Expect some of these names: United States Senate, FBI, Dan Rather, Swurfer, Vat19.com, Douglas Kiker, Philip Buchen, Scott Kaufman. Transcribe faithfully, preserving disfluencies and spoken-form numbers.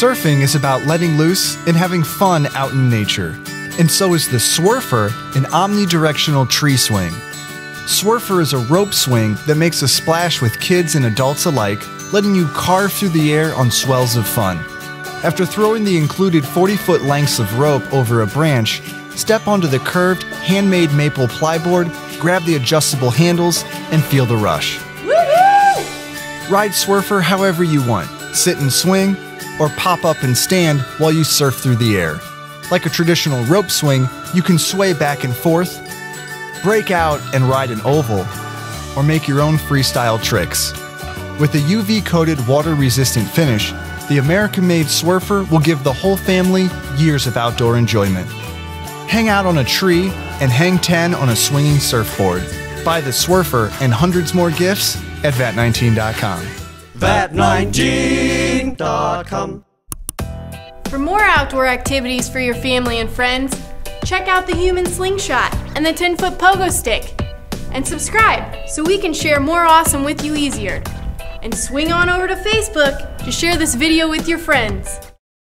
Surfing is about letting loose and having fun out in nature, and so is the Swurfer, an omnidirectional tree swing. Swurfer is a rope swing that makes a splash with kids and adults alike, letting you carve through the air on swells of fun. After throwing the included forty-foot lengths of rope over a branch, step onto the curved, handmade maple plyboard, grab the adjustable handles, and feel the rush. Woohoo! Ride Swurfer however you want, sit and swing, or pop up and stand while you surf through the air. Like a traditional rope swing, you can sway back and forth, break out and ride an oval, or make your own freestyle tricks. With a U V-coated, water-resistant finish, the American-made Swurfer will give the whole family years of outdoor enjoyment. Hang out on a tree and hang ten on a swinging surfboard. Buy the Swurfer and hundreds more gifts at Vat nineteen dot com. Vat nineteen dot com. For more outdoor activities for your family and friends, check out the human slingshot and the ten-foot pogo stick. And subscribe so we can share more awesome with you easier. And swing on over to Facebook to share this video with your friends.